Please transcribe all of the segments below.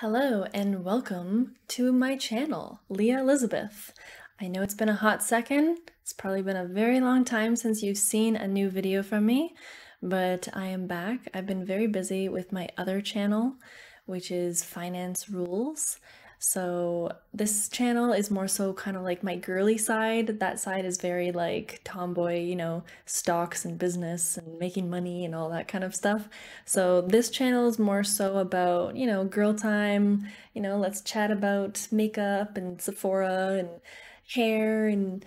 Hello and welcome to my channel, Leah Elizabeth. I know it's been a hot second. It's probably been a very long time since you've seen a new video from me, but I am back. I've been very busy with my other channel, which is Finance Rules. So this channel is more so kind of like my girly side. That side is very like tomboy, you know, stocks and business and making money and all that kind of stuff. So this channel is more so about, you know, girl time, you know, let's chat about makeup and Sephora and hair and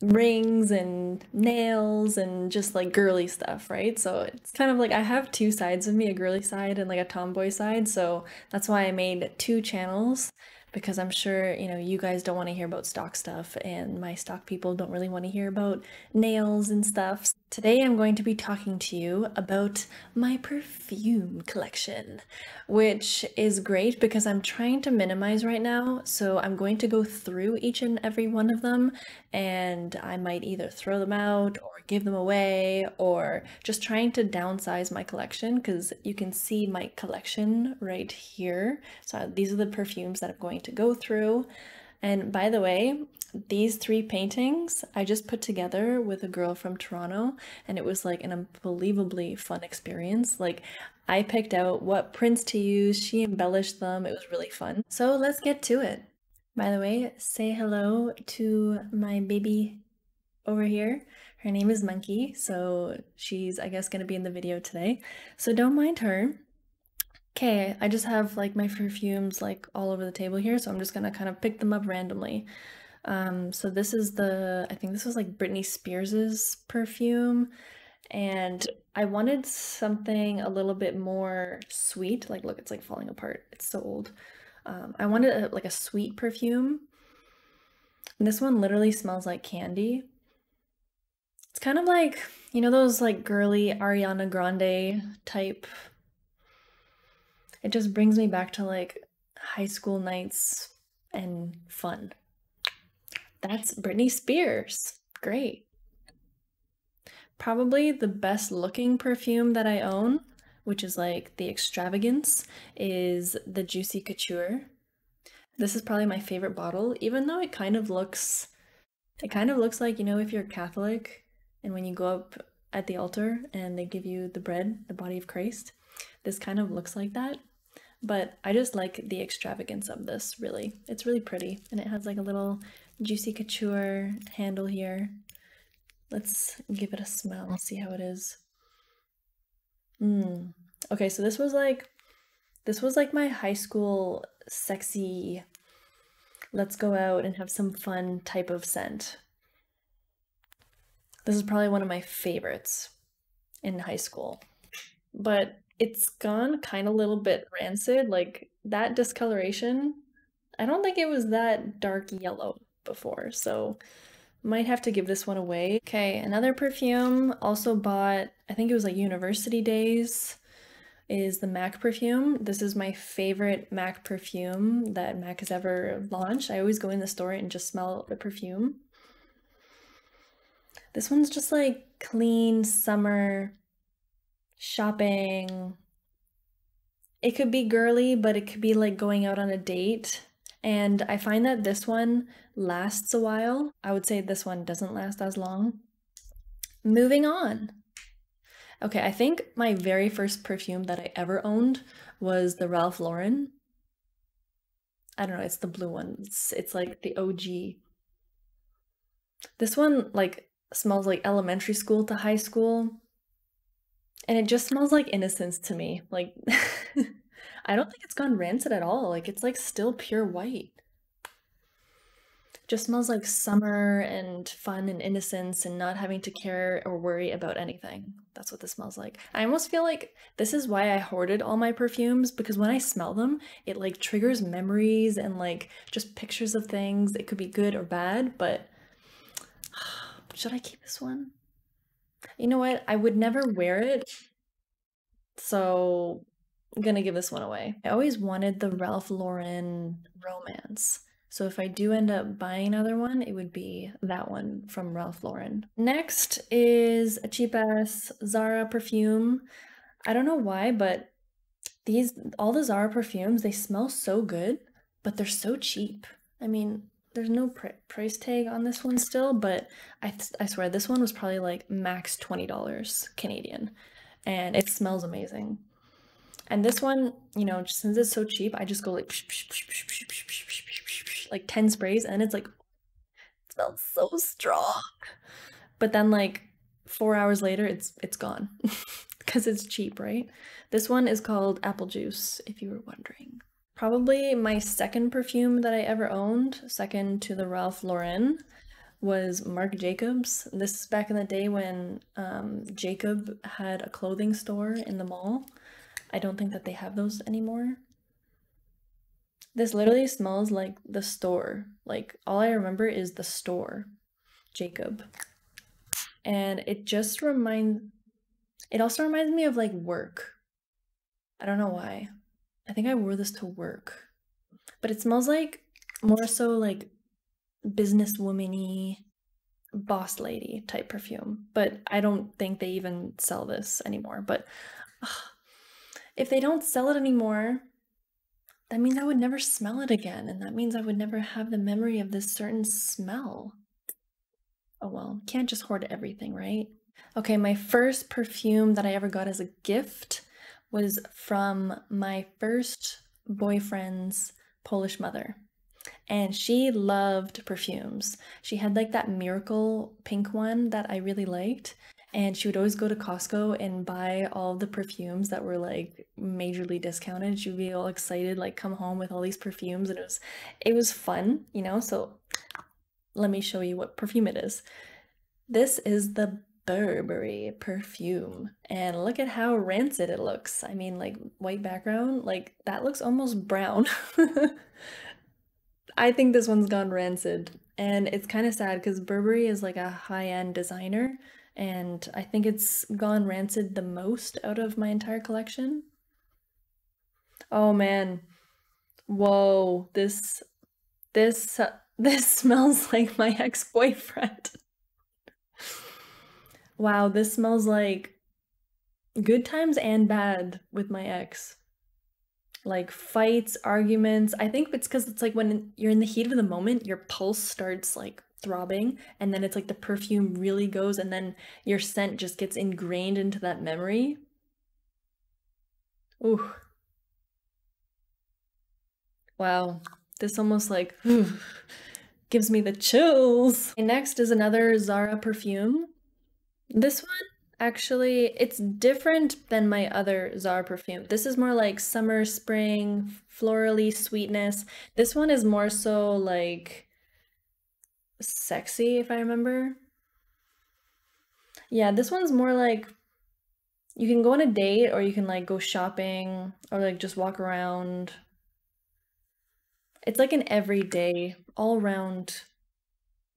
rings and nails and just like girly stuff, right? So it's kind of like I have two sides of me, a girly side and like a tomboy side. So that's why I made two channels, because I'm sure, you know, you guys don't want to hear about stock stuff and my stock people don't really want to hear about nails and stuff. Today I'm going to be talking to you about my perfume collection, which is great because I'm trying to minimize right now. So I'm going to go through each and every one of them, and I might either throw them out or give them away, or just trying to downsize my collection, because you can see my collection right here. So these are the perfumes that I'm going to go through. And by the way, these three paintings I just put together with a girl from Toronto, and it was like an unbelievably fun experience. Like, I picked out what prints to use, she embellished them, it was really fun. So let's get to it. By the way, say hello to my baby over here. Her name is Monkey, so she's, I guess, gonna be in the video today. So don't mind her. Okay, I just have like my perfumes like all over the table here, so I'm just gonna kind of pick them up randomly. So this is the, I think this was like Britney Spears's perfume, and I wanted something a little bit more sweet. Like, look, it's like falling apart, it's so old. I wanted like a sweet perfume, and this one literally smells like candy. It's kind of like, you know, those like girly Ariana Grande type. It just brings me back to like high school nights and fun. That's Britney Spears. Great. Probably the best looking perfume that I own, which is like the extravagance, is the Juicy Couture. This is probably my favorite bottle, even though it kind of looks, like, you know, if you're Catholic and when you go up at the altar and they give you the bread, the body of Christ, this kind of looks like that. But I just like the extravagance of this, really. It's really pretty, and it has like a little Juicy Couture handle here. Let's give it a smell, see how it is. Okay, so this was like my high school sexy, let's go out and have some fun type of scent. This is probably one of my favorites in high school, but it's gone kind of a little bit rancid. Like, that discoloration, I don't think it was that dark yellow before, so might have to give this one away. Okay, another perfume also bought, I think it was like university days, is the MAC perfume. This is my favorite MAC perfume that MAC has ever launched. I always go in the store and just smell the perfume. This one's just like clean summer shopping. It could be girly, but it could be like going out on a date. And I find that this one lasts a while. I would say this one doesn't last as long. Moving on. Okay, I think my very first perfume that I ever owned was the Ralph Lauren. I don't know, it's the blue one. It's like the OG. This one like smells like elementary school to high school, and it just smells like innocence to me. Like, I don't think it's gone rancid at all. Like, it's like still pure white. Just smells like summer and fun and innocence and not having to care or worry about anything. That's what this smells like. I almost feel like this is why I hoarded all my perfumes, because when I smell them, it like triggers memories and like just pictures of things. It could be good or bad, but should I keep this one? You know what? I would never wear it, so I'm gonna give this one away. I always wanted the Ralph Lauren Romance. So if I do end up buying another one, it would be that one from Ralph Lauren. Next is a cheap ass Zara perfume. I don't know why, but all the Zara perfumes, they smell so good, but they're so cheap. I mean, there's no price tag on this one still, but I swear this one was probably like max $20 Canadian, and it smells amazing. And this one, you know, since it's so cheap, I just go like psh, psh, psh, psh, psh, psh, psh, psh, psh, like 10 sprays, and it's like, it smells so strong. But then like 4 hours later, it's gone because it's cheap, right? This one is called Apple Juice, if you were wondering. Probably my second perfume that I ever owned, second to the Ralph Lauren, was Marc Jacobs. This is back in the day when Jacob had a clothing store in the mall. I don't think that they have those anymore. This literally smells like the store. Like, all I remember is the store, Jacob. And it just also reminds me of like work. I don't know why. I think I wore this to work. But it smells like more so like businesswoman-y, boss lady type perfume. But I don't think they even sell this anymore. But if they don't sell it anymore, that means I would never smell it again. And that means I would never have the memory of this certain smell. Oh well, can't just hoard everything, right? Okay, my first perfume that I ever got as a gift was from my first boyfriend's Polish mother. And she loved perfumes. She had like that miracle pink one that I really liked. And she would always go to Costco and buy all the perfumes that were like majorly discounted. She would be all excited, like come home with all these perfumes, and it was fun, you know? So let me show you what perfume it is. This is the Burberry perfume, and look at how rancid it looks. I mean, like white background, like that looks almost brown. I think this one's gone rancid, and it's kind of sad because Burberry is like a high-end designer. And I think it's gone rancid the most out of my entire collection. Oh man. Whoa, this smells like my ex-boyfriend. Wow, this smells like good times and bad with my ex. Like fights, arguments. I think it's because it's like when you're in the heat of the moment, your pulse starts like throbbing, and then it's like the perfume really goes, and then your scent just gets ingrained into that memory. Ooh. Wow, this almost like gives me the chills. Okay, next is another Zara perfume. This one, actually, it's different than my other Zara perfume. This is more like summer, spring, florally sweetness. This one is more so like sexy, if I remember. Yeah, this one's more like you can go on a date, or you can like go shopping, or like just walk around. It's like an everyday, all-round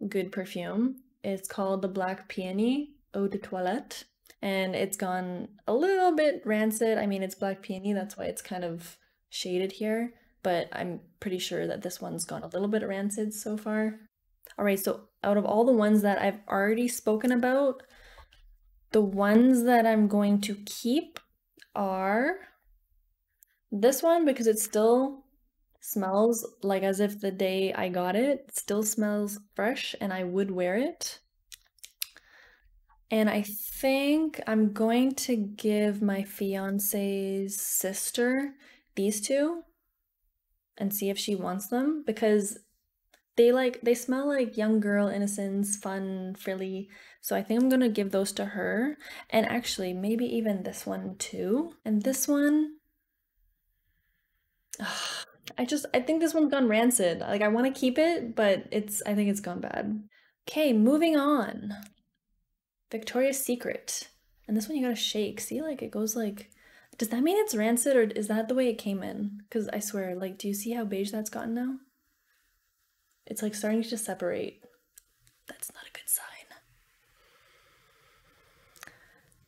good perfume. It's called the Black Peony Eau de Toilette, and it's gone a little bit rancid. I mean, it's black peony, that's why it's kind of shaded here, but I'm pretty sure that this one's gone a little bit rancid so far. Alright, so out of all the ones that I've already spoken about, the ones that I'm going to keep are this one, because it still smells like as if the day I got it. It still smells fresh, and I would wear it. And I think I'm going to give my fiance's sister these two and see if she wants them, because they smell like young girl innocence, fun, frilly. So I think I'm gonna give those to her, and actually maybe even this one too. And this one, I think this one's gone rancid. Like, I want to keep it, but I think it's gone bad. Okay, moving on. Victoria's Secret, and this one you gotta shake. See, like it goes like. Does that mean it's rancid, or is that the way it came in? Because I swear, like, do you see how beige that's gotten now? It's like starting to separate. That's not a good sign.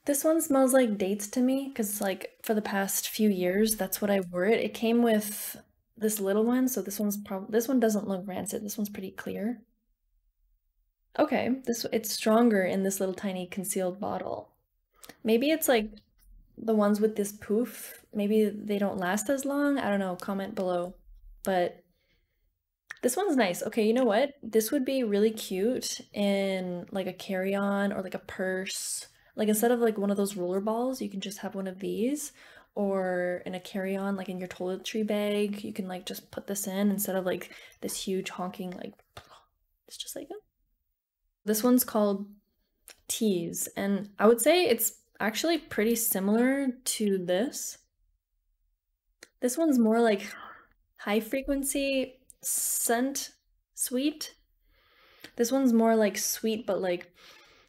This one smells like dates to me, because like for the past few years, that's what I wore it. It came with this little one, so this one doesn't look rancid. This one's pretty clear. Okay, it's stronger in this little tiny concealed bottle. Maybe it's like the ones with this poof, maybe they don't last as long. I don't know, comment below. But this one's nice. Okay, you know what? This would be really cute in like a carry-on or like a purse. Like instead of like one of those roller balls, you can just have one of these, or in a carry-on, like in your toiletry bag, you can like just put this in instead of like this huge honking, like it's just like this one's called Tease, and I would say it's actually pretty similar to this. This one's more like high frequency scent sweet. This one's more like sweet, but like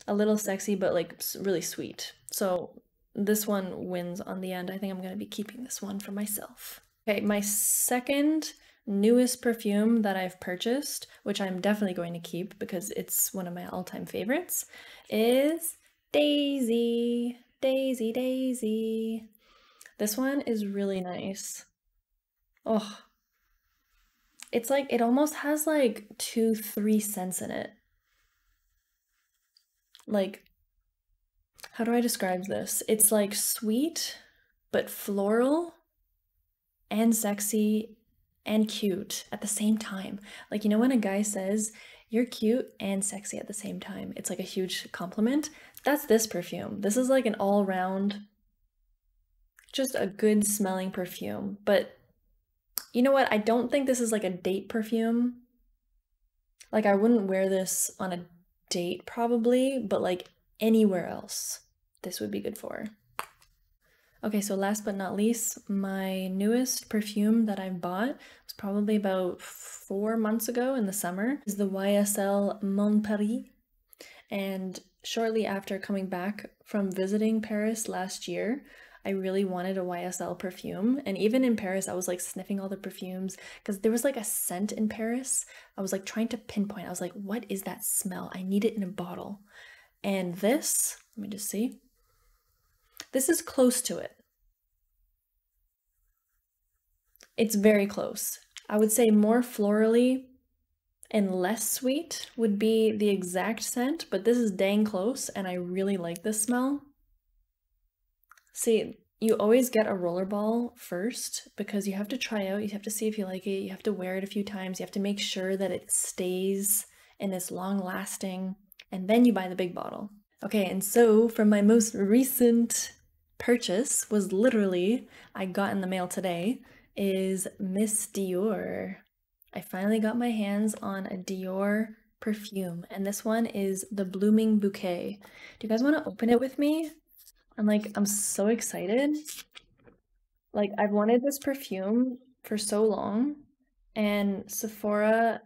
a little sexy, but like really sweet. So this one wins on the end. I think I'm gonna be keeping this one for myself. Okay, my second newest perfume that I've purchased, which I'm definitely going to keep because it's one of my all-time favorites, is Daisy. Daisy, Daisy. This one is really nice. Oh, it's like, it almost has like 2-3 scents in it. Like, how do I describe this? It's like sweet, but floral and sexy and cute at the same time. Like, you know when a guy says, you're cute and sexy at the same time? It's like a huge compliment. That's this perfume. This is like an all-round, just a good smelling perfume. But you know what? I don't think this is like a date perfume. Like, I wouldn't wear this on a date probably, but like anywhere else, this would be good for. Okay, so last but not least, my newest perfume that I bought was probably about 4 months ago in the summer, is the YSL Mon Paris. And shortly after coming back from visiting Paris last year, I really wanted a YSL perfume. And even in Paris, I was like sniffing all the perfumes because there was like a scent in Paris. I was like trying to pinpoint. I was like, what is that smell? I need it in a bottle. And this, let me just see. This is close to it. It's very close. I would say more florally and less sweet would be the exact scent, but this is dang close, and I really like this smell. See, you always get a rollerball first because you have to try out, you have to see if you like it, you have to wear it a few times, you have to make sure that it stays and it's long-lasting, and then you buy the big bottle. Okay, and so for my most recent purchase was literally, I got in the mail today, is Miss Dior. I finally got my hands on a Dior perfume, and this one is the Blooming Bouquet. Do you guys want to open it with me? I'm like, I'm so excited. Like, I've wanted this perfume for so long, and Sephora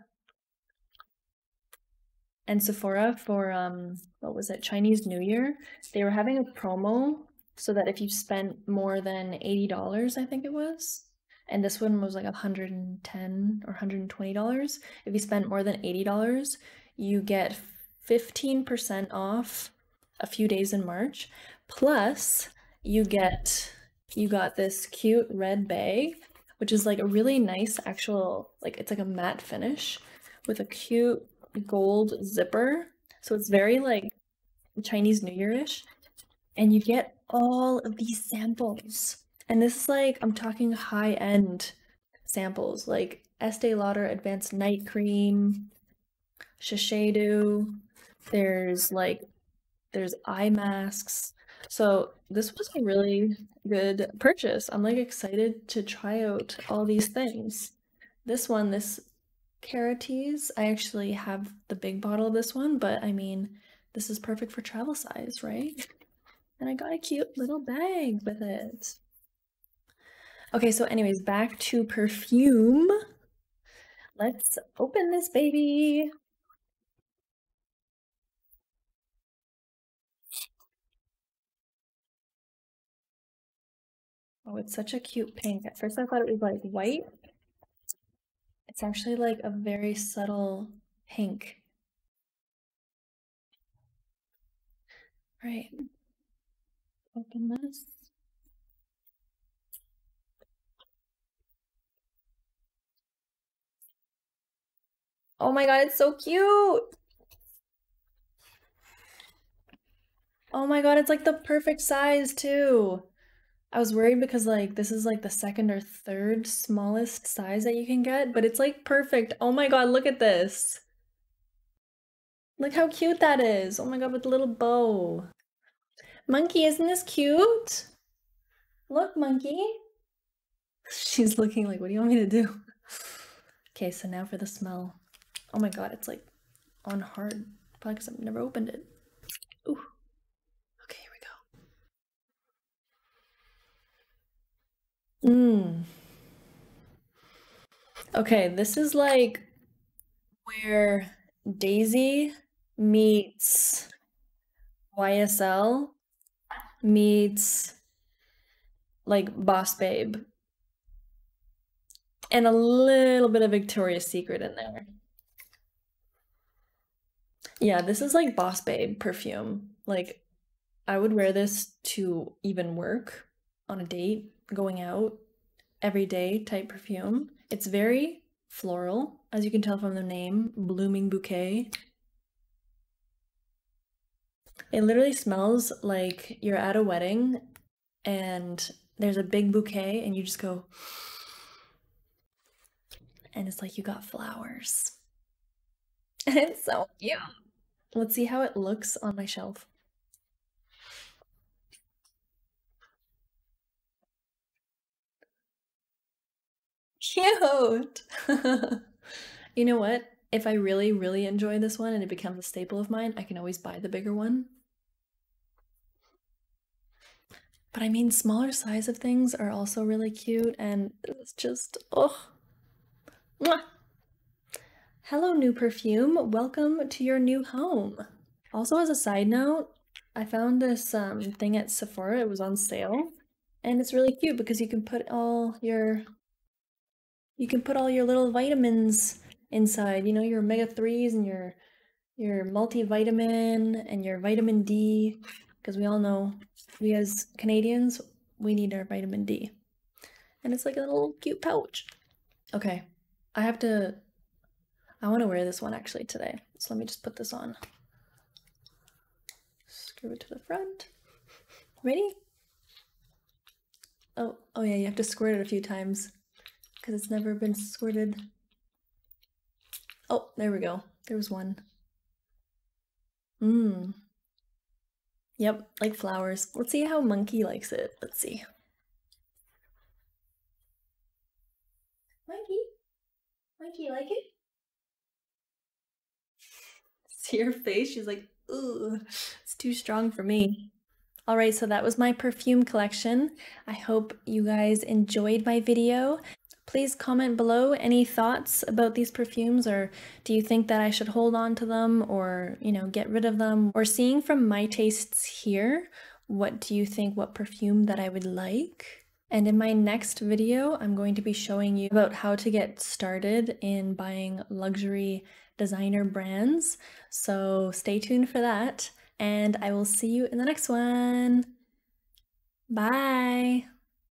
for, what was it, Chinese New Year, they were having a promo so that if you spent more than $80, I think it was, and this one was like $110 or $120, if you spent more than $80, you get 15% off a few days in March, plus you got this cute red bag, which is like a really nice actual, like it's like a matte finish with a cute gold zipper, so it's very like Chinese New Year-ish, and you get all of these samples, and this is like, I'm talking high-end samples, like Estee Lauder Advanced Night Cream, Shiseido, there's eye masks, so this was a really good purchase. I'm like excited to try out all these things. This one, this Caraties, I actually have the big bottle of this one, but I mean, this is perfect for travel size, right? And I got a cute little bag with it. Okay, so anyways, back to perfume. Let's open this baby. Oh, it's such a cute pink. At first I thought it was like white. It's actually like a very subtle pink. All right, open this. Oh my god, it's so cute! Oh my god, it's like the perfect size too. I was worried because like this is like the second or third smallest size that you can get, but it's like perfect. Oh my god, look at this. Look how cute that is. Oh my god, with the little bow. Monkey, isn't this cute? Look, Monkey. She's looking like, what do you want me to do? Okay, so now for the smell. Oh my god, it's like on hard. Probably because I've never opened it. Ooh. Okay, here we go. Okay, this is like where Daisy meets YSL meets like Boss Babe. And a little bit of Victoria's Secret in there. Yeah, this is like Boss Babe perfume. Like, I would wear this to even work, on a date, going out, everyday type perfume. It's very floral, as you can tell from the name, Blooming Bouquet. It literally smells like you're at a wedding and there's a big bouquet and you just go... and it's like you got flowers. And it's so cute. Let's see how it looks on my shelf. Cute! You know what? If I really, really enjoy this one and it becomes a staple of mine, I can always buy the bigger one. But I mean, smaller size of things are also really cute and it's just, oh. Mwah. Hello, new perfume. Welcome to your new home. Also, as a side note, I found this thing at Sephora. It was on sale, and it's really cute because you can put all your little vitamins inside. You know, your omega-3s and your multivitamin and your vitamin D, because we all know we as Canadians we need our vitamin D, and it's like a little cute pouch. Okay. I want to wear this one actually today, so let me just put this on. Screw it to the front. Ready? Oh yeah, you have to squirt it a few times, because it's never been squirted. Oh, there we go. There was one. Yep, like flowers. Let's see how Monkey likes it. Let's see. Monkey? Do you like it? See her face? She's like, ooh, it's too strong for me. All right, so that was my perfume collection. I hope you guys enjoyed my video. Please comment below any thoughts about these perfumes, or do you think that I should hold on to them or, you know, get rid of them? Or seeing from my tastes here, what do you think, what perfume that I would like? And in my next video, I'm going to be showing you about how to get started in buying luxury designer brands. So stay tuned for that, and I will see you in the next one. Bye!